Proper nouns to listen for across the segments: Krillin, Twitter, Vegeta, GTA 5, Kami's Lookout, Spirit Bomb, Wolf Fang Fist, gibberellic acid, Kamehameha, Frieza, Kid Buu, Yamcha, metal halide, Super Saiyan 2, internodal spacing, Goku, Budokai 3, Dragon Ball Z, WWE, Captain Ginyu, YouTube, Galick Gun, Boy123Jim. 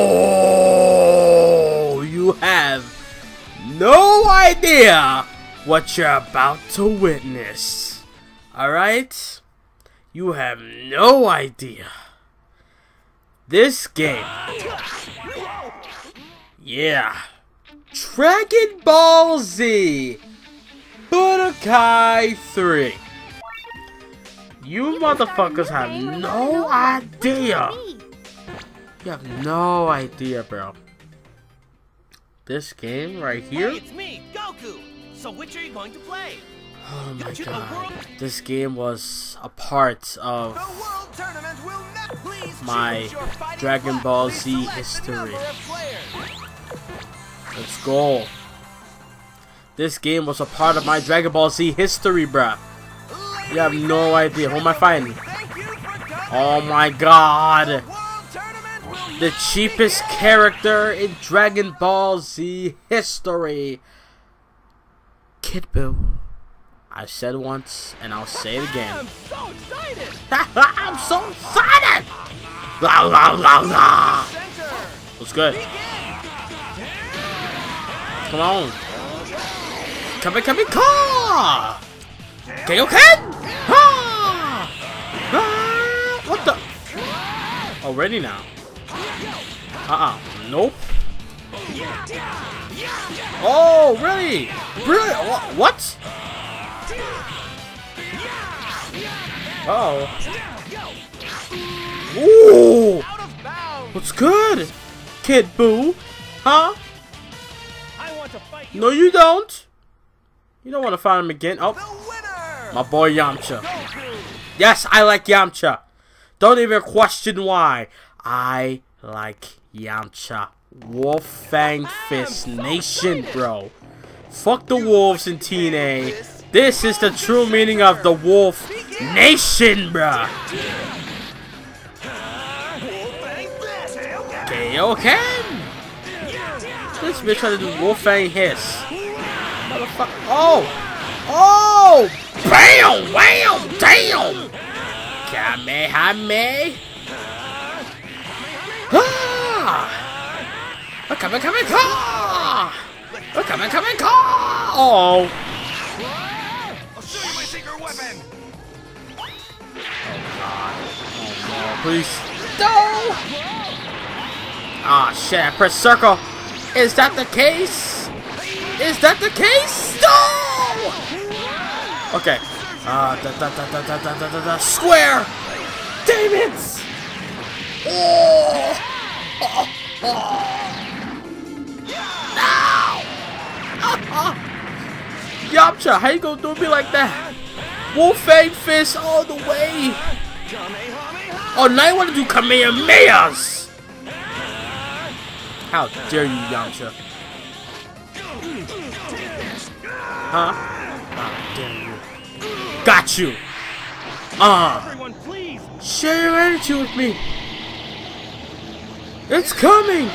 Oh, you have no idea what you're about to witness. Alright? You have no idea. This game. Yeah. Dragon Ball Z. Budokai 3. You motherfuckers have no idea. You have no idea, bro. This game right here. Hey, it's me, Goku. So which are you going to play? Oh my god. This game was a part of my Dragon Ball Z history. Let's go. This game was a part of my Dragon Ball Z history, bruh. You have no idea. Who am I fighting? Oh my god. The cheapest character in Dragon Ball Z history. Kid Buu. I said once and I'll say it again. I'm so excited! I'm so excited! La la la la! What's good? Come on. Come in, car! Okay, ah! Ah! What the? Already now? Nope. Oh, really? Really? What? Uh oh. Ooh! What's good, Kid Buu? Huh? No, you don't. You don't want to fight him again. Oh, my boy Yamcha. Yes, I like Yamcha. Don't even question why. I like Yamcha. Wolf Fang Fist Nation, bro. Fuck the wolves in TNA. This is the true meaning of the Wolf Nation, bro. Okay, okay. This bitch trying to do Wolf Fang Hiss. Motherfucker. Oh! Oh! Bam! Wham! Damn! Kamehameha! Ah! We're coming, coming, car! We're coming, coming, car! Oh! I'll show you my secret weapon! Oh god. Oh no, please. No! Ah, shit, I pressed circle! Is that the case? Is that the case? No! Okay. Square! Damn it! Oh! Oh! Oh! No! Yamcha, how you gonna do me like that? Wolf Fang Fist all the way! Oh, now you wanna do Kamehamehas! How dare you, Yamcha? Huh? How dare you? Got you! Everyone, please share your energy with me! It's coming!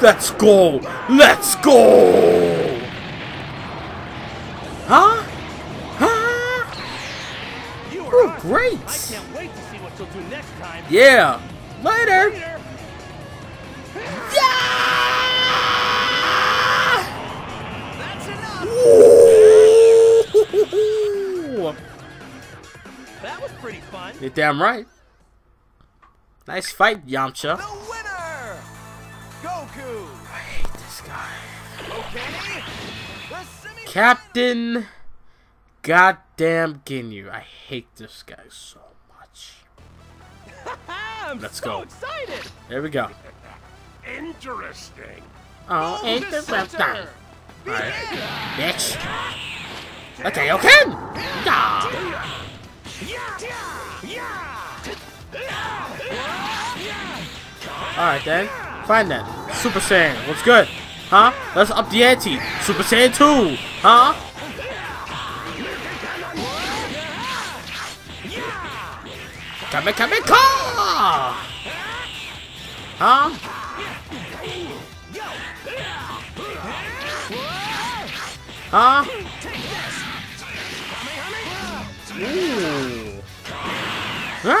Let's go! Let's go! Huh? Huh? You're great! I can't wait to see what you'll do next time. Yeah! Later! Yeah! That's enough. That was pretty fun. You're damn right. Nice fight, Yamcha. The winner, Goku. I hate this guy. Okay. Captain Goddamn Ginyu. I hate this guy so much. Let's go. Excited. There we go. Interesting. Oh, ain't the left time. Alright. Bitch. Okay, okay. Ah. Alright then. Fine then. Super Saiyan. What's good? Huh? Let's up the ante. Super Saiyan 2. Huh? Come, come, come. Huh? Huh? Ooh.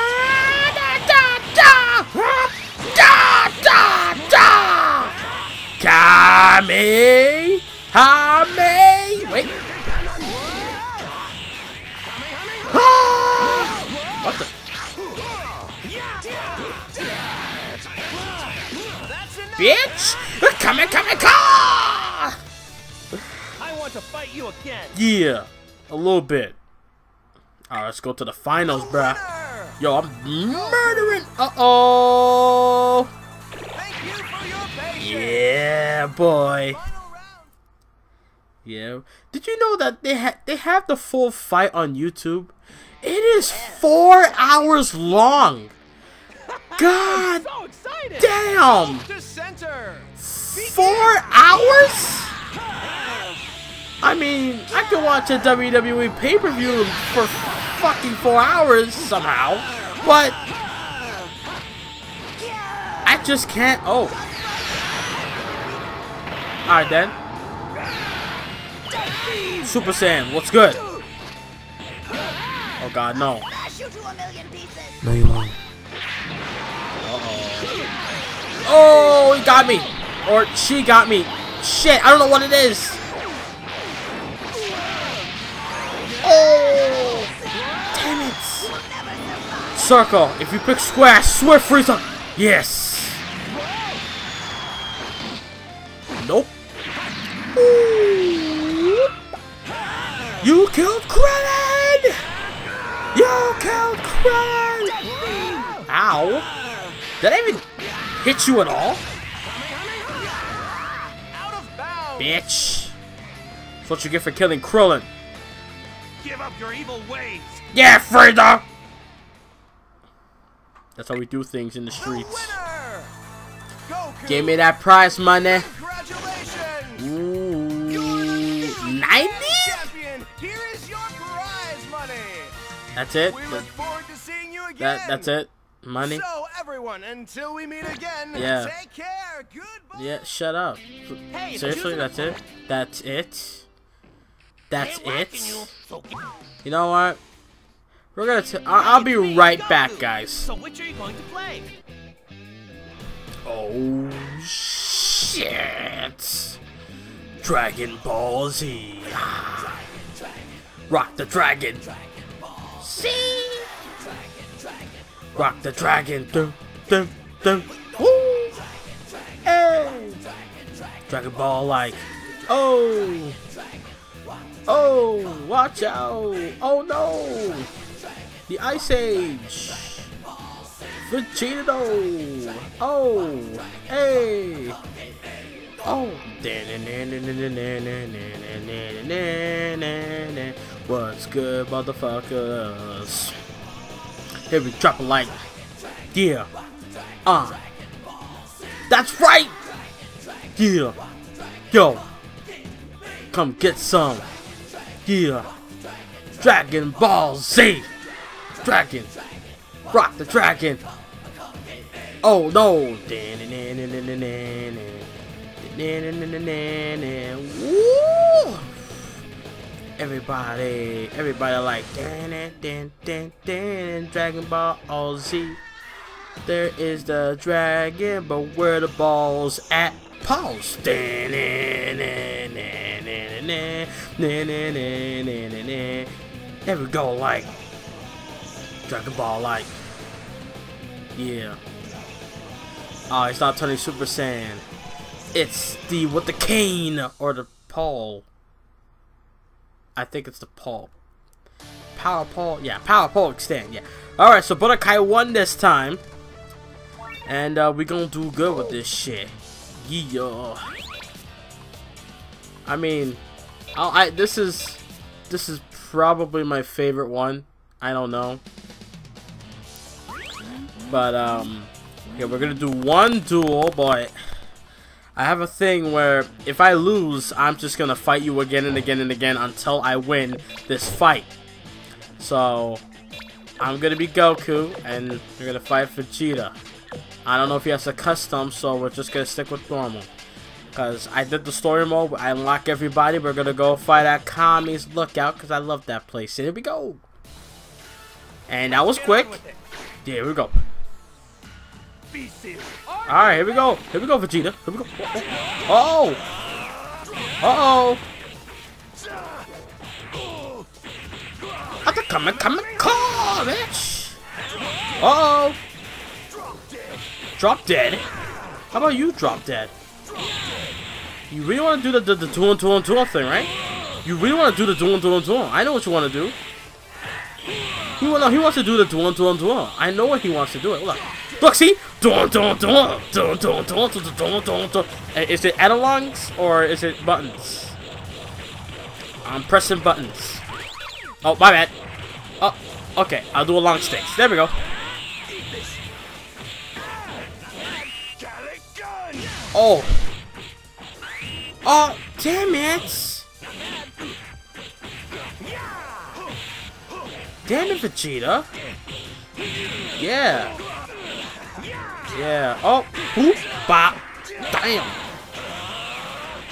Kamehameha! Wait. What the? Bitch! Kamehameha! I want to fight you again. Yeah, a little bit. Alright, let's go to the finals, bruh. Yo, I'm murdering. Uh-oh. Yeah, boy. Yeah. Did you know that they have the full fight on YouTube? It is 4 hours long. God damn. 4 hours? I mean, I could watch a WWE pay-per-view for fucking 4 hours somehow, but I just can't. Oh. Alright then. Super Saiyan, what's good? Oh god, no. No, you won't. Uh-oh. Oh, he got me. Or she got me. Shit, I don't know what it is. Oh! Damn it! Circle. If you pick square, I swear Frieza. Yes. Nope. Ooh. You killed Krillin. You killed Krillin. Ow! Did I even hit you at all? Bitch. That's what you get for killing Krillin. Give up your evil ways. Yeah, Frieza. That's how we do things in the streets. Goku. Give me that prize money. Congratulations. Ooh, 90? Here is your prize money. That's it. We look forward to seeing you again. That's it. Money. So everyone, until we meet again, take care. Goodbye. Yeah, shut up. Hey, seriously, that's it. That's it. That's it. You know what? We're gonna. I'll be right back, guys. So which are you going to play? Oh shit! Dragon Ball Z. Rock the dragon. See. Rock the dragon. Dum dum dum. Woo! Hey. Dragon Ball like. Oh. Oh, watch out! Oh no! The Ice Age! Vegeta! Oh! Hey! Oh! What's good, motherfuckers? Here we drop a like. Yeah! That's right! Yeah! Yo! Come get some! Yeah, Dragon Ball Z, Dragon, rock the dragon. Oh no! Woo! Everybody like Dragon Ball Z. There is the dragon, but where the balls at? Pause. There we go, like Dragon Ball, like yeah. Oh, it's not turning Super Saiyan. It's the what, the cane or the pole? I think it's the pole. Power pole, yeah. Power pole extend, yeah. All right, so Budokai won this time, and we gonna do good with this shit. Yeah. I mean. This is probably my favorite one. I don't know, but okay, we're gonna do one duel, but I have a thing where if I lose, I'm just gonna fight you again and again and again until I win this fight. So I'm gonna be Goku, and you're gonna fight Vegeta. I don't know if he has a custom, so we're just gonna stick with normal. Because I did the story mode, I unlock everybody, we're going to go fight at Kami's Lookout, because I love that place. And here we go. And that was quick. There we go. Alright, here we go. Here we go, Vegeta. Here we go. Oh! Uh-oh! I can come and call, bitch! Uh-oh! Drop dead? How about you drop dead? You really want to do the two-on-two-on-two thing, right? You really want to do the two-on-two-on-two. I know what you want to do. He wants to do the two-on-two-on-two. I know what he wants to do. Look. Look, see? Is it analogs or is it buttons? I'm pressing buttons. Oh, my bad. Oh, okay. I'll do a long stick. There we go. Oh. Oh, damn it. Damn it, Vegeta. Yeah. Yeah. Oh. Whoop. Bop. Damn.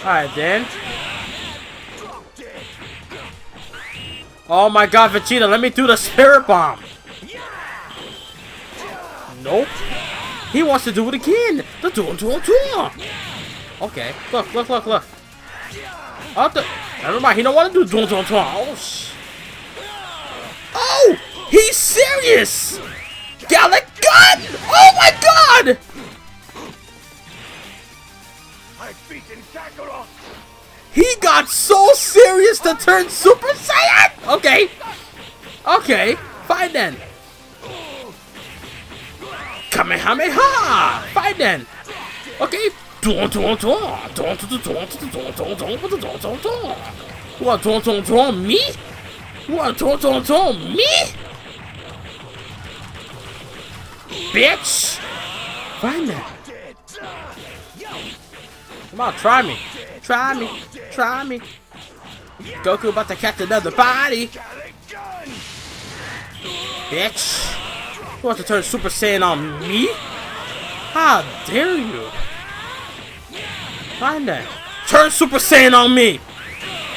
Alright, then. Oh my god, Vegeta, let me do the Spirit Bomb. Nope. He wants to do it again. The duel. Okay. Look. Never mind. He don't want to do duel. Oh, shit. Oh! He's serious! Galick Gun! Oh my god! He got so serious to turn Super Saiyan! Okay. Okay. Fine then. Kamehameha! Fine then. Okay. What? Me? What? Me? Bitch! Fine then. Come on, try me. Try me. Goku about to catch another body. Bitch. You want to turn Super Saiyan on me? How dare you? Fine then. Turn Super Saiyan on me!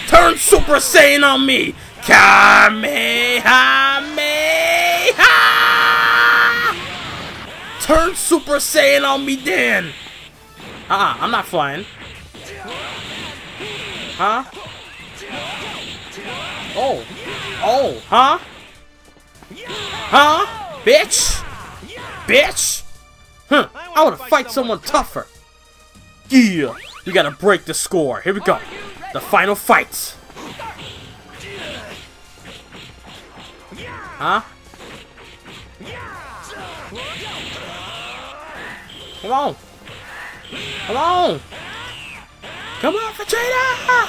Turn Super Saiyan on me! Kamehameha! Turn Super Saiyan on me then! I'm not flying. Huh? Oh. Oh, huh? Huh? Bitch! Bitch! Huh, I wanna fight someone tougher. Yeah! We gotta break the score. Here we go. The final fight. Huh? Come on. Come on. Come on, Vegeta!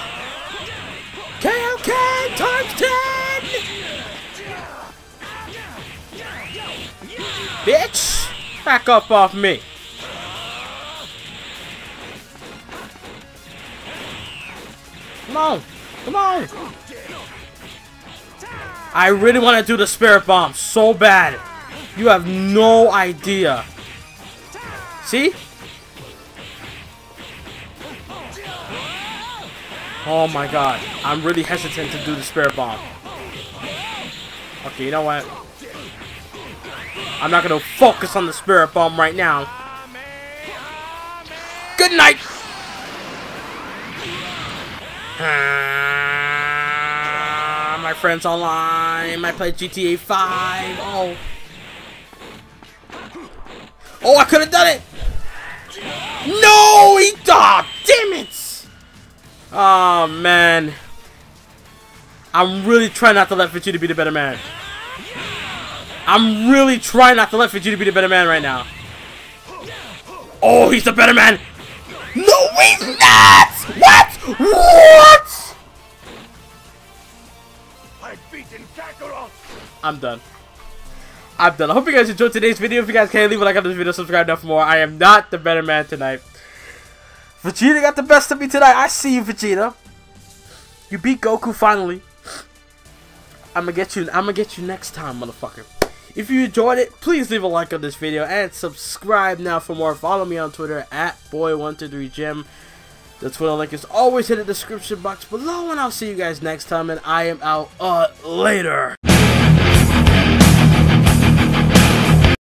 KOK times 10! Bitch! Back up off me. Come on! Come on! I really want to do the Spirit Bomb so bad. You have no idea. See? Oh my god. I'm really hesitant to do the Spirit Bomb. Okay, you know what? I'm not going to focus on the Spirit Bomb right now. Good night! My friends online. I played GTA 5. Oh. Oh, I could have done it. No, he died. Damn it. Oh, man. I'm really trying not to let Vegeta be the better man. I'm really trying not to let Vegeta be the better man right now. Oh, he's the better man. No, he's not. What? What? I'm done. I hope you guys enjoyed today's video. If you guys can, leave a like on this video, subscribe now for more. I am not the better man tonight. Vegeta got the best of me tonight. I see you, Vegeta. You beat Goku finally. I'm gonna get you next time, motherfucker. If you enjoyed it, please leave a like on this video and subscribe now for more. Follow me on Twitter at Boy123Jim. The Twitter link is always in the description box below, and I'll see you guys next time, and I am out later.